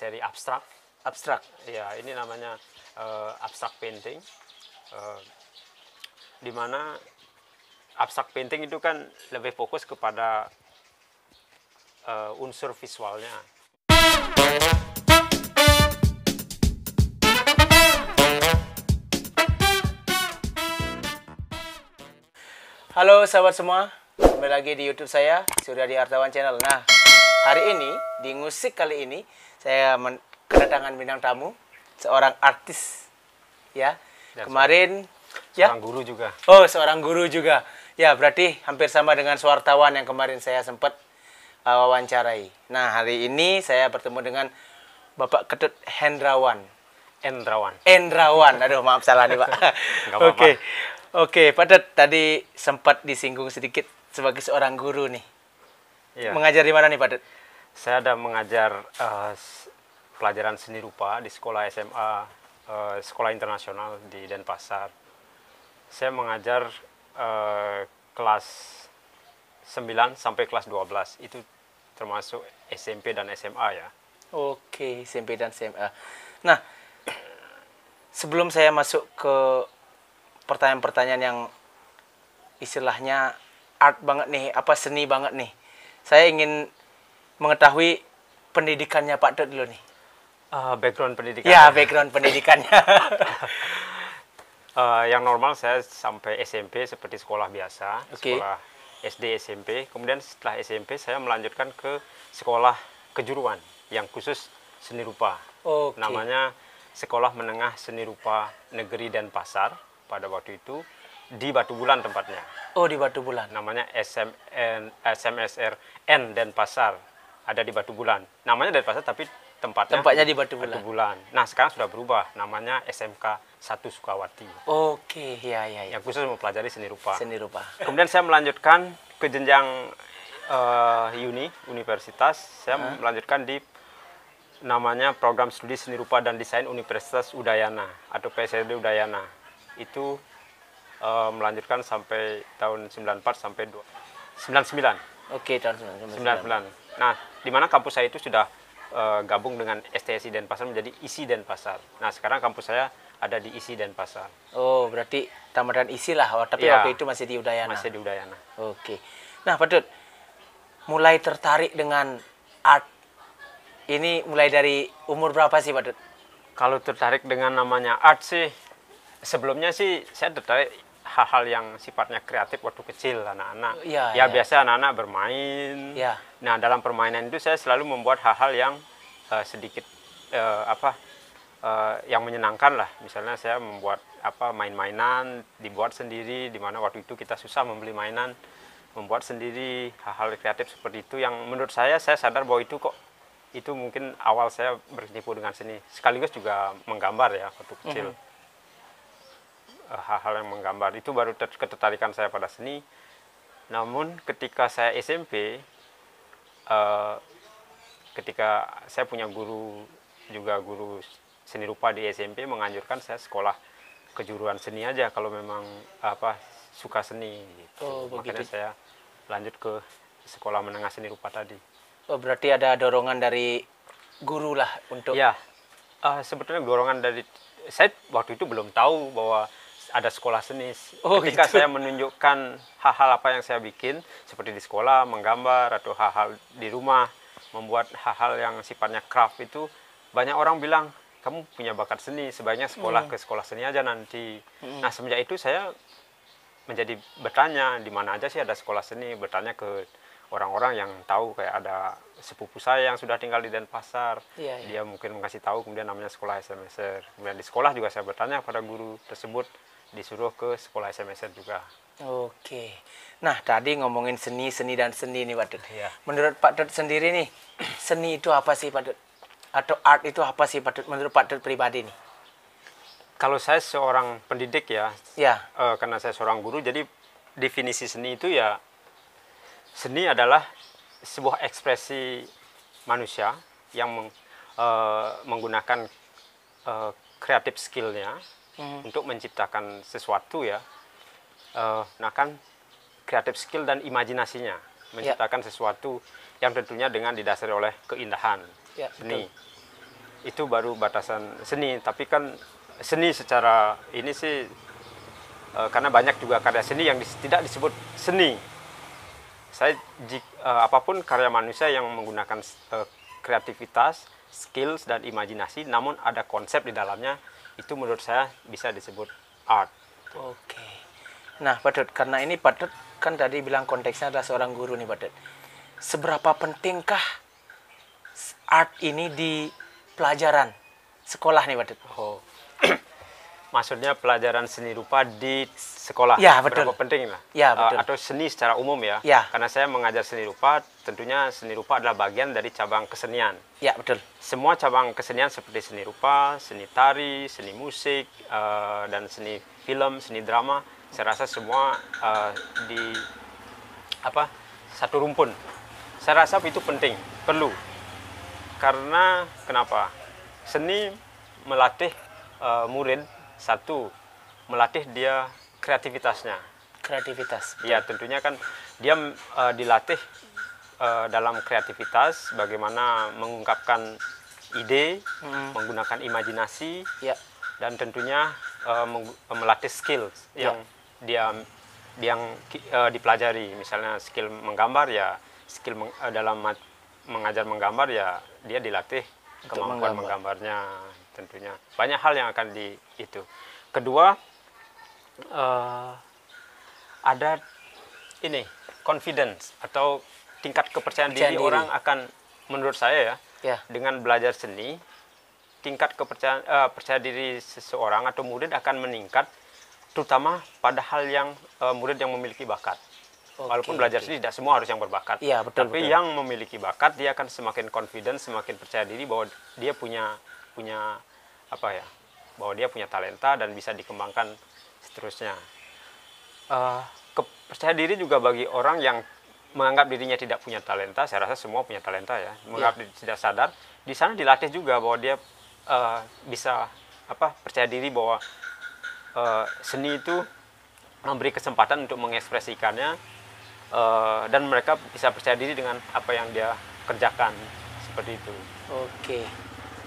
seri abstrak. Abstrak? Ya, ini namanya abstrak painting. Dimana abstrak painting itu kan lebih fokus kepada unsur visualnya. Halo sahabat semua, kembali lagi di YouTube saya, Suryadi Artawan Channel. Nah, hari ini, di ngusik kali ini, saya kedatangan bintang tamu, seorang artis, ya. Dan kemarin, seorang guru juga. Oh, seorang guru juga. Ya, berarti hampir sama dengan wartawan yang kemarin saya sempat wawancarai. Nah, hari ini saya bertemu dengan Bapak Ketut Endrawan. Aduh, maaf salah nih, Pak. Oke. Oke, Pak Tet, tadi sempat disinggung sedikit sebagai seorang guru nih. Iya. Mengajar di mana nih, Pak Tet? Saya ada mengajar pelajaran seni rupa di sekolah SMA, sekolah internasional di Denpasar. Saya mengajar kelas 9 sampai kelas 12, itu termasuk SMP dan SMA ya. Oke, SMP dan SMA. Nah, sebelum saya masuk ke pertanyaan-pertanyaan yang istilahnya art banget nih, apa seni banget nih. Saya ingin mengetahui pendidikannya Pak Tut dulu nih. Background pendidikannya. Ya, background pendidikannya. Yang normal saya sampai SMP seperti sekolah biasa, sekolah SD, SMP. Kemudian setelah SMP saya melanjutkan ke sekolah kejuruan yang khusus seni rupa. Namanya Sekolah Menengah Seni Rupa Negeri Denpasar. Pada waktu itu di Batu Bulan tempatnya. Oh, di Batu Bulan. Namanya SMSRN Denpasar. Ada di Batu Bulan. Namanya Denpasar tapi tempatnya di Batu Bulan. Batu Bulan. Nah, sekarang sudah berubah. Namanya SMK Satu Sukawati. Oke, ya. Yang khusus mempelajari seni rupa. Seni rupa. Kemudian saya melanjutkan ke jenjang universitas. Saya melanjutkan di namanya Program Studi Seni Rupa dan Desain Universitas Udayana atau PSRD Udayana. Itu melanjutkan sampai tahun 94 sampai 99. Oke, tahun 99. Nah, di mana kampus saya itu sudah gabung dengan STSI Denpasar menjadi ISI Denpasar. Nah, sekarang kampus saya ada di ISI Denpasar. Oh, berarti tamatan ISI lah, tapi ya, waktu itu masih di Udayana. Masih di Udayana. Oke. Nah, Pak Tut, mulai tertarik dengan art ini mulai dari umur berapa sih, Pak Tut? Kalau tertarik dengan namanya art sih, sebelumnya sih saya tertarik hal-hal yang sifatnya kreatif waktu kecil anak-anak. Ya, biasa anak-anak bermain. Ya. Nah, dalam permainan itu saya selalu membuat hal-hal yang sedikit yang menyenangkan lah. Misalnya saya membuat main-mainan dibuat sendiri, di mana waktu itu kita susah membeli mainan, membuat sendiri hal-hal kreatif seperti itu yang menurut saya sadar bahwa itu kok itu mungkin awal saya berkecimpung dengan seni. Sekaligus juga menggambar ya waktu kecil. Hal-hal yang menggambar itu baru ketertarikan saya pada seni. Namun ketika saya SMP, ketika saya punya guru seni rupa di SMP menganjurkan saya sekolah kejuruan seni aja kalau memang suka seni gitu. Makanya saya lanjut ke sekolah menengah seni rupa tadi. Oh, berarti ada dorongan dari guru lah untuk ya. Sebetulnya dorongan dari saya waktu itu belum tahu bahwa ada sekolah seni. Ketika saya menunjukkan hal-hal apa yang saya bikin seperti di sekolah, menggambar atau hal-hal di rumah, membuat hal-hal yang sifatnya craft itu banyak orang bilang, kamu punya bakat seni, sebaiknya sekolah ke sekolah seni aja nanti. Nah, semenjak itu saya menjadi bertanya, di mana aja sih ada sekolah seni, bertanya ke orang-orang yang tahu, kayak ada sepupu saya yang sudah tinggal di Denpasar. Dia mungkin mengasih tahu, kemudian namanya sekolah SMSR. Kemudian di sekolah juga saya bertanya pada guru tersebut, disuruh ke sekolah SMSR juga. Oke. Nah, tadi ngomongin seni dan seni nih, Pak Tut. Menurut Pak Tut sendiri nih, seni itu apa sih, Pak Tut? Atau art itu apa sih, Pak Tut? Menurut Pak Tut pribadi nih? Kalau saya seorang pendidik ya, karena saya seorang guru, jadi definisi seni itu ya, seni adalah sebuah ekspresi manusia yang menggunakan kreatif skillnya untuk menciptakan sesuatu ya. Nah, kan kreatif skill dan imajinasinya menciptakan sesuatu yang tentunya dengan didasari oleh keindahan seni. itu baru batasan seni. Tapi kan seni secara ini sih, karena banyak juga karya seni yang tidak disebut seni. Saya apapun karya manusia yang menggunakan kreativitas, skills, dan imajinasi, namun ada konsep di dalamnya, itu menurut saya bisa disebut art. Oke. Nah, Pak Dut, karena ini Pak Dut kan tadi bilang konteksnya adalah seorang guru nih, Pak Dut. Seberapa pentingkah art ini di pelajaran sekolah nih, Pak Dut? Oh. Maksudnya pelajaran seni rupa di sekolah, ya, betul. Berapa penting lah, ya, betul. Atau seni secara umum ya. Ya, karena saya mengajar seni rupa, tentunya seni rupa adalah bagian dari cabang kesenian. Ya, betul. Semua cabang kesenian seperti seni rupa, seni tari, seni musik, dan seni film, seni drama, saya rasa semua di satu rumpun. Saya rasa itu penting, perlu. Karena kenapa? Seni melatih murid, satu, melatih dia kreativitasnya. Kreativitas. Iya, tentunya kan dia dilatih dalam kreativitas, bagaimana mengungkapkan ide, menggunakan imajinasi, ya. Dan tentunya melatih skill yang ya. Dipelajari. Misalnya skill menggambar, ya skill dalam mengajar menggambar, ya dia dilatih kemampuan menggambarnya. Tentunya banyak hal yang akan di itu. Kedua, ada ini confidence atau tingkat kepercayaan diri orang akan, menurut saya ya, dengan belajar seni, tingkat kepercayaan percaya diri seseorang atau murid akan meningkat, terutama pada hal yang murid yang memiliki bakat. Walaupun belajar seni tidak semua harus yang berbakat, ya, betul, tapi betul. Yang memiliki bakat dia akan semakin confidence, semakin percaya diri bahwa dia punya bahwa dia punya talenta dan bisa dikembangkan seterusnya. Kepercaya diri juga bagi orang yang menganggap dirinya tidak punya talenta. Saya rasa semua punya talenta ya, menganggap tidak sadar. Di sana dilatih juga bahwa dia bisa percaya diri bahwa seni itu memberi kesempatan untuk mengekspresikannya, dan mereka bisa percaya diri dengan apa yang dia kerjakan, seperti itu. Oke.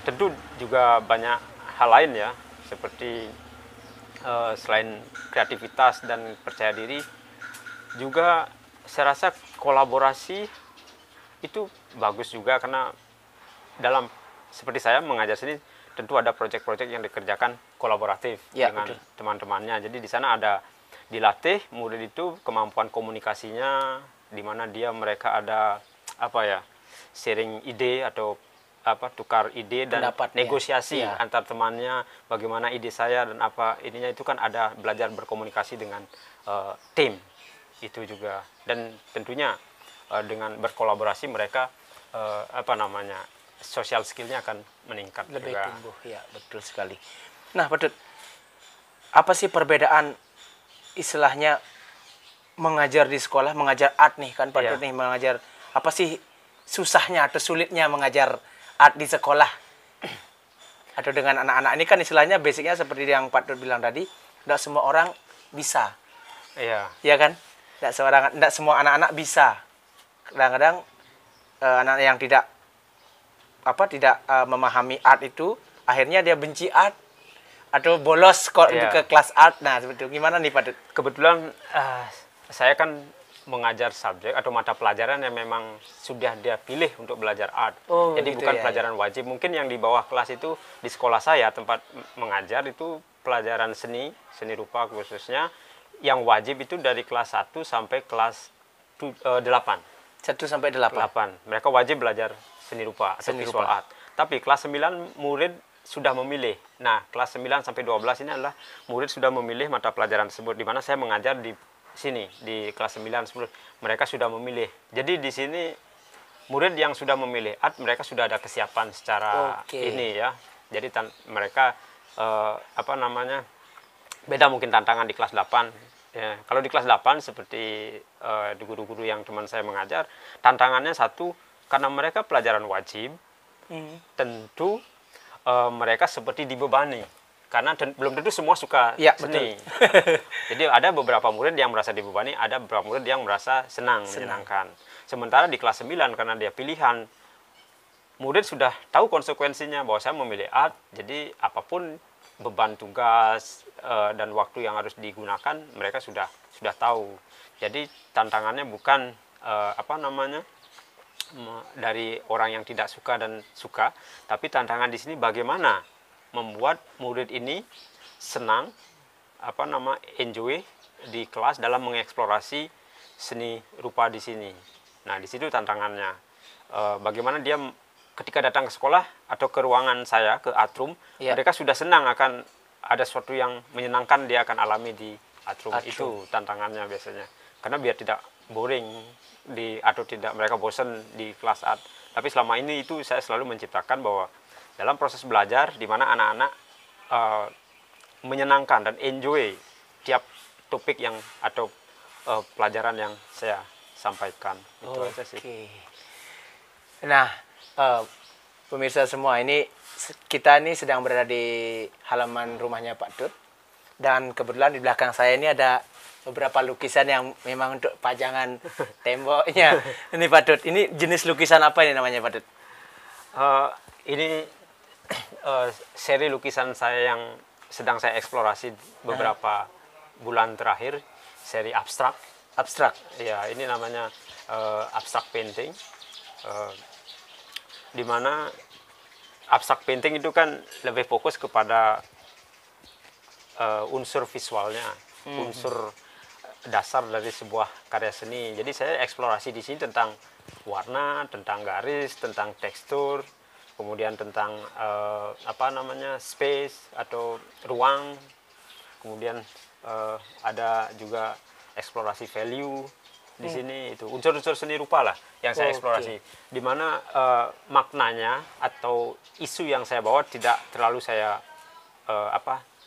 Tentu juga banyak hal lain ya, seperti selain kreativitas dan percaya diri, juga saya rasa kolaborasi itu bagus juga, karena dalam seperti saya mengajar sini tentu ada proyek-proyek yang dikerjakan kolaboratif dengan teman-temannya. Jadi di sana ada dilatih murid itu kemampuan komunikasinya, di mana mereka ada sharing ide atau tukar ide dan negosiasi antar temannya, bagaimana ide saya dan ininya, itu kan ada belajar berkomunikasi dengan tim itu juga. Dan tentunya dengan berkolaborasi mereka sosial skillnya akan meningkat, lebih tumbuh ya, betul sekali. Nah, Pak Dut, apa sih perbedaan istilahnya mengajar di sekolah, mengajar art nih kan Pak Dut nih, mengajar apa sih susahnya atau sulitnya mengajar art di sekolah atau dengan anak-anak ini? Kan istilahnya basicnya seperti yang Pak Dut bilang tadi, tidak semua orang bisa, ya kan, tidak semua anak-anak bisa. Kadang-kadang anak yang tidak memahami art itu, akhirnya dia benci art atau bolos ke kelas art. Nah, sebetulnya gimana nih Pak Dut? Kebetulan saya kan mengajar subjek atau mata pelajaran yang memang sudah dia pilih untuk belajar art. Jadi gitu, bukan pelajaran wajib. Mungkin yang di bawah kelas itu di sekolah saya tempat mengajar itu pelajaran seni rupa khususnya, yang wajib itu dari kelas 1 sampai kelas 8. 1 sampai 8. Mereka wajib belajar seni rupa atau visual art. Tapi kelas 9 murid sudah memilih. Nah, kelas 9 sampai 12 ini adalah murid sudah memilih mata pelajaran tersebut, di mana saya mengajar di sini di kelas 9-10 mereka sudah memilih. Jadi di sini murid yang sudah memilih art, mereka sudah ada kesiapan secara ini ya. Jadi mereka beda mungkin tantangan di kelas 8 ya. Kalau di kelas 8 seperti guru-guru yang teman saya mengajar, tantangannya satu, karena mereka pelajaran wajib, tentu mereka seperti dibebani. Karena belum tentu semua suka seni. Jadi ada beberapa murid yang merasa dibebani, ada beberapa murid yang merasa senang, menyenangkan. Sementara di kelas 9, karena dia pilihan, murid sudah tahu konsekuensinya bahwa saya memilih art, jadi apapun beban tugas dan waktu yang harus digunakan mereka sudah tahu. Jadi tantangannya bukan dari orang yang tidak suka dan suka, tapi tantangan di sini bagaimana membuat murid ini senang, enjoy di kelas dalam mengeksplorasi seni rupa di sini. Nah, di situ tantangannya. Bagaimana dia ketika datang ke sekolah atau ke ruangan saya, ke Atrum, mereka sudah senang akan ada sesuatu yang menyenangkan dia akan alami di Atrum. Itu tantangannya biasanya. Karena biar tidak boring atau tidak mereka bosan di kelas art. Tapi selama ini itu saya selalu menciptakan bahwa dalam proses belajar di mana anak-anak menyenangkan dan enjoy tiap topik yang pelajaran yang saya sampaikan. Itu aja sih. Nah, pemirsa semua, ini kita sedang berada di halaman rumahnya Pak Tut, dan kebetulan di belakang saya ini ada beberapa lukisan yang memang untuk pajangan temboknya. Ini Pak Tut, ini jenis lukisan apa ini namanya Pak Tut? Ini seri lukisan saya yang sedang saya eksplorasi beberapa bulan terakhir, seri abstrak. Abstrak? Ya, ini namanya abstrak painting. Dimana abstrak painting itu kan lebih fokus kepada unsur visualnya, unsur dasar dari sebuah karya seni. Jadi saya eksplorasi di sini tentang warna, tentang garis, tentang tekstur, kemudian tentang space atau ruang, kemudian ada juga eksplorasi value di sini. Itu unsur-unsur seni rupa lah yang saya eksplorasi, di mana maknanya atau isu yang saya bawa tidak terlalu saya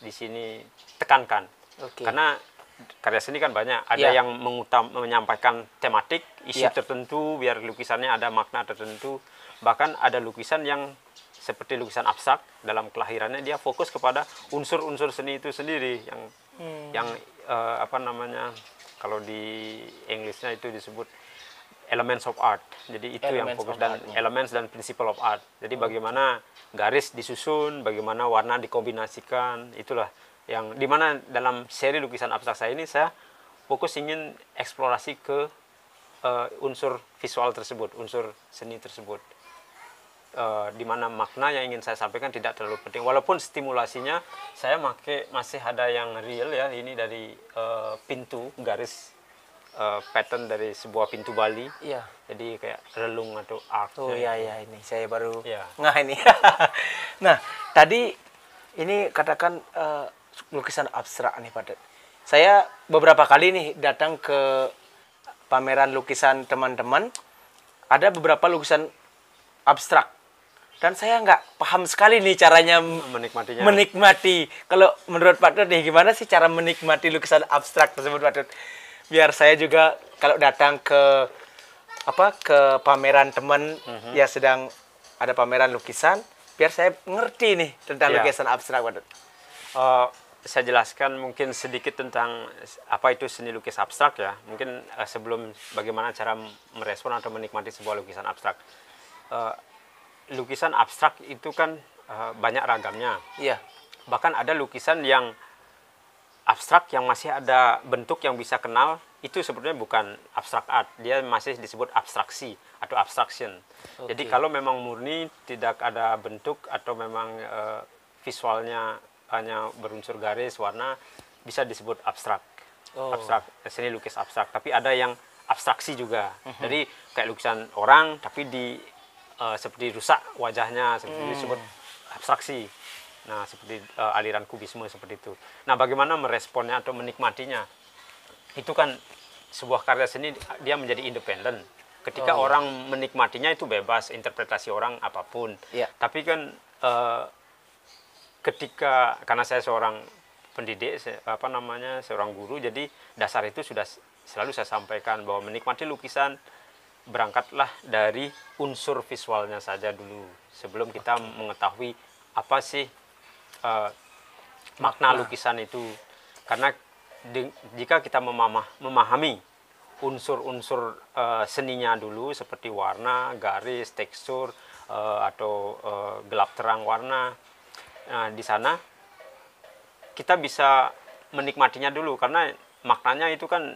di sini tekankan, karena karya seni kan banyak, ada yang menyampaikan tematik isu tertentu biar lukisannya ada makna tertentu. Bahkan ada lukisan yang seperti lukisan abstrak, dalam kelahirannya dia fokus kepada unsur-unsur seni itu sendiri yang kalau di Inggrisnya itu disebut elements of art. Jadi itu yang fokus, dan elements dan principle of art. Jadi bagaimana garis disusun, bagaimana warna dikombinasikan, itulah yang dimana dalam seri lukisan abstrak saya ini saya fokus ingin eksplorasi ke unsur visual tersebut, unsur seni tersebut. Dimana makna yang ingin saya sampaikan tidak terlalu penting, walaupun stimulasinya saya masih ada yang real ya. Ini dari pintu, garis pattern dari sebuah pintu Bali, jadi kayak relung atau arc. Ini saya baru nah tadi ini katakan lukisan abstrak nih Pak Dut. Saya beberapa kali nih datang ke pameran lukisan teman-teman, ada beberapa lukisan abstrak, dan saya nggak paham sekali nih caranya menikmati. Kalau menurut Pak Tut nih, gimana sih cara menikmati lukisan abstrak tersebut Pak Tut? Biar saya juga kalau datang ke pameran teman ya sedang ada pameran lukisan, biar saya ngerti nih tentang lukisan abstrak Pak Tut. Saya jelaskan mungkin sedikit tentang apa itu seni lukis abstrak ya. Mungkin sebelum bagaimana cara merespon atau menikmati sebuah lukisan abstrak. Lukisan abstrak itu kan banyak ragamnya. Bahkan ada lukisan yang abstrak yang masih ada bentuk yang bisa kenal, itu sebetulnya bukan abstrak art, dia masih disebut abstraksi atau abstraction. Jadi kalau memang murni tidak ada bentuk atau memang visualnya hanya berunsur garis, warna, bisa disebut abstrak. Abstrak seni lukis abstrak. Tapi ada yang abstraksi juga. Jadi kayak lukisan orang tapi di seperti rusak wajahnya, seperti disebut abstraksi. Nah, seperti aliran kubisme seperti itu. Nah, bagaimana meresponnya atau menikmatinya? Itu kan sebuah karya seni, dia menjadi independen. Ketika orang menikmatinya itu bebas, interpretasi orang apapun. Tapi kan ketika, karena saya seorang pendidik, seorang guru, jadi dasar itu sudah selalu saya sampaikan bahwa menikmati lukisan berangkatlah dari unsur visualnya saja dulu sebelum kita mengetahui apa sih makna lukisan itu. Karena jika kita memahami unsur-unsur seninya dulu seperti warna, garis, tekstur, atau gelap terang warna. Nah, di sana kita bisa menikmatinya dulu karena maknanya itu kan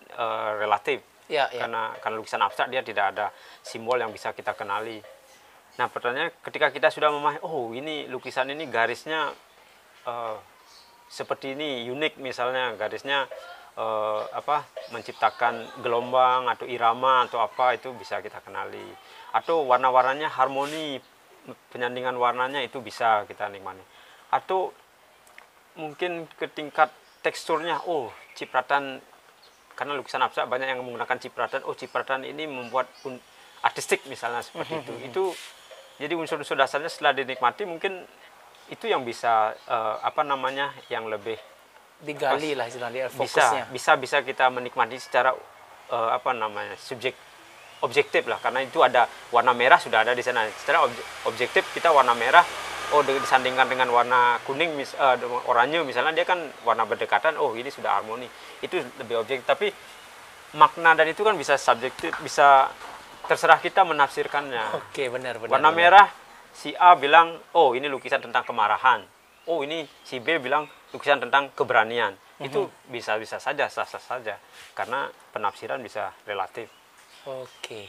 relatif. Ya, ya. Karena lukisan abstrak dia tidak ada simbol yang bisa kita kenali. Nah, pertanyaannya ketika kita sudah memahami, oh ini lukisan ini garisnya seperti ini, unik misalnya garisnya menciptakan gelombang atau irama atau apa, itu bisa kita kenali. Atau warna-warnanya harmoni, penyandingan warnanya itu bisa kita nikmati. Atau mungkin ke tingkat teksturnya, oh cipratan, karena lukisan abstrak banyak yang menggunakan cipratan, oh cipratan ini membuat artistik misalnya, seperti itu. Itu jadi unsur-unsur dasarnya setelah dinikmati mungkin itu yang bisa yang lebih digali lah istilahnya, fokusnya bisa kita menikmati secara subjek objektif lah, karena itu ada warna merah sudah ada di sana. Secara objektif kita warna merah, oh disandingkan dengan warna kuning, oranye misalnya, dia kan warna berdekatan, oh ini sudah harmoni, itu lebih objektif. Tapi makna dan itu kan bisa subjektif, bisa terserah kita menafsirkannya. Oke, benar. Warna merah, si A bilang, oh ini lukisan tentang kemarahan, oh ini si B bilang lukisan tentang keberanian. Itu bisa saja, sah-sah saja, karena penafsiran bisa relatif. Oke.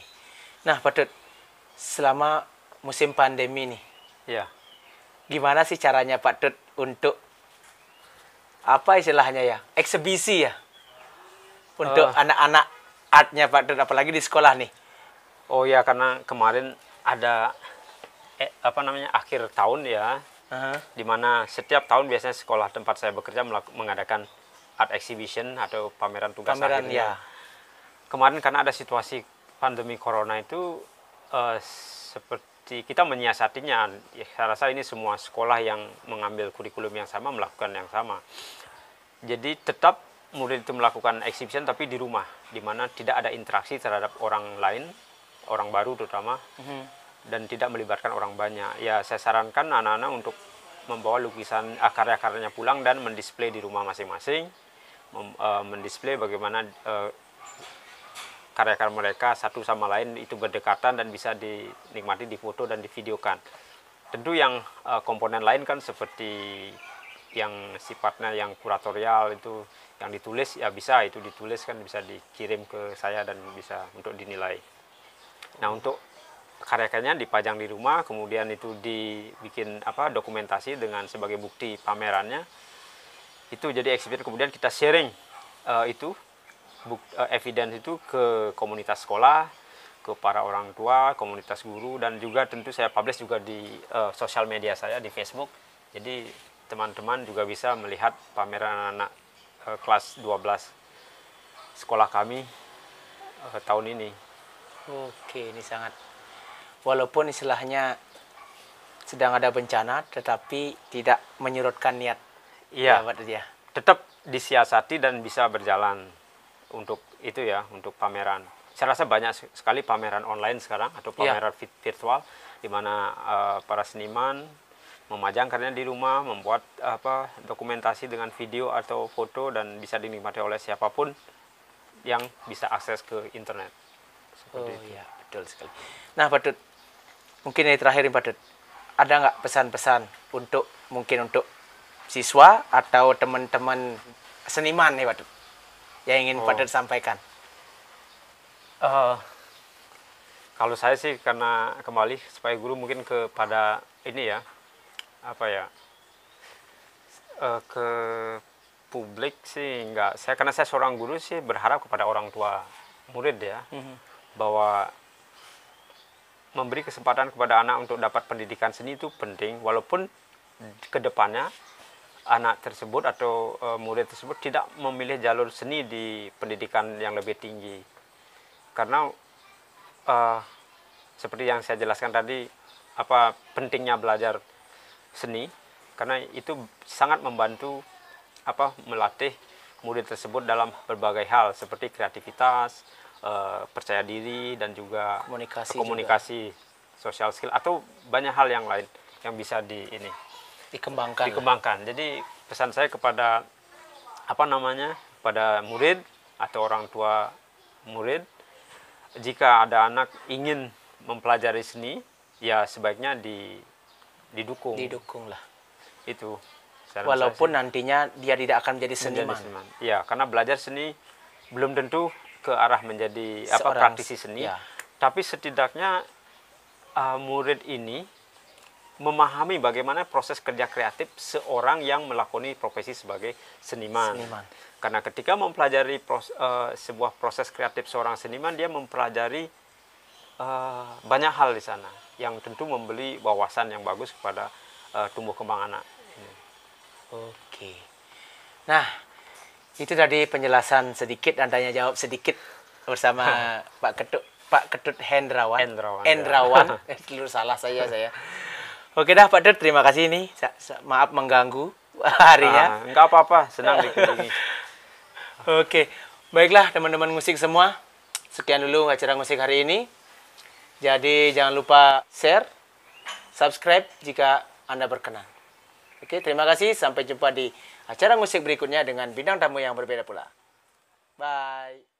Nah, Ketut, selama musim pandemi nih, ya, gimana sih caranya Ketut untuk apa istilahnya ya, eksibisi ya, untuk anak-anak artnya Ketut, apalagi di sekolah nih? Oh ya, karena kemarin ada akhir tahun ya, dimana setiap tahun biasanya sekolah tempat saya bekerja mengadakan art exhibition atau pameran tugas akhir ya. Kemarin karena ada situasi pandemi corona itu seperti kita menyiasatinya. Ya, saya rasa ini semua sekolah yang mengambil kurikulum yang sama melakukan yang sama. Jadi tetap murid itu melakukan exhibition tapi di rumah, di mana tidak ada interaksi terhadap orang lain, orang baru terutama, dan tidak melibatkan orang banyak. Ya, saya sarankan anak-anak untuk membawa lukisan karya-karyanya pulang dan mendisplay di rumah masing-masing, mendisplay bagaimana karya-karya mereka satu sama lain itu berdekatan dan bisa dinikmati, difoto dan divideokan. Tentu yang komponen lain kan seperti yang sifatnya yang kuratorial itu, yang ditulis ya bisa, itu ditulis kan bisa dikirim ke saya dan bisa untuk dinilai. Nah, untuk karya-karyanya dipajang di rumah, kemudian itu dibikin dokumentasi dengan sebagai bukti pamerannya. Itu jadi exhibit, kemudian kita sharing evidence itu ke komunitas sekolah, ke para orang tua, komunitas guru, dan juga tentu saya publish juga di sosial media saya di Facebook. Jadi teman-teman juga bisa melihat pameran anak kelas 12 sekolah kami tahun ini. Oke, ini sangat, walaupun istilahnya sedang ada bencana tetapi tidak menyurutkan niat. Iya, ya, tetap disiasati dan bisa berjalan. Untuk itu ya, untuk pameran. Saya rasa banyak sekali pameran online sekarang atau pameran virtual, di mana para seniman memajang karyanya di rumah, membuat dokumentasi dengan video atau foto dan bisa dinikmati oleh siapapun yang bisa akses ke internet. Seperti itu. Iya, betul sekali. Nah, Ketut, mungkin yang terakhir nih Ketut, ada nggak pesan-pesan untuk mungkin untuk siswa atau teman-teman seniman nih Ketut, yang ingin Ketut sampaikan? Kalau saya sih, karena kembali sebagai guru mungkin kepada ini ya, ke publik sih enggak. Karena saya seorang guru sih berharap kepada orang tua murid ya, bahwa memberi kesempatan kepada anak untuk dapat pendidikan seni itu penting, walaupun kedepannya anak tersebut atau murid tersebut tidak memilih jalur seni di pendidikan yang lebih tinggi. Karena seperti yang saya jelaskan tadi, pentingnya belajar seni, karena itu sangat membantu melatih murid tersebut dalam berbagai hal seperti kreativitas, percaya diri, dan juga komunikasi juga, social skill, atau banyak hal yang lain yang bisa dikembangkan. Jadi pesan saya kepada pada murid atau orang tua murid, jika ada anak ingin mempelajari seni ya sebaiknya didukung. Didukung lah. Itu. Walaupun nantinya dia tidak akan menjadi seniman. Ya, karena belajar seni belum tentu ke arah menjadi praktisi seni. Ya. Tapi setidaknya murid ini memahami bagaimana proses kerja kreatif seorang yang melakoni profesi sebagai seniman. Karena ketika mempelajari sebuah proses kreatif seorang seniman, dia mempelajari banyak hal di sana yang tentu memberi wawasan yang bagus kepada tumbuh kembang anak. Oke. Nah, itu tadi penjelasan sedikit dan tanya jawab sedikit bersama Pak Ketut Endrawan. Dulu salah saya. Oke dah Pak Ketut, terima kasih ini. Maaf mengganggu harinya. Enggak apa-apa, senang dikunjungi. Oke. Baiklah teman-teman musik semua. Sekian dulu acara musik hari ini. Jadi jangan lupa share, subscribe jika Anda berkenan. Oke, terima kasih. Sampai jumpa di acara musik berikutnya dengan bintang tamu yang berbeda pula. Bye.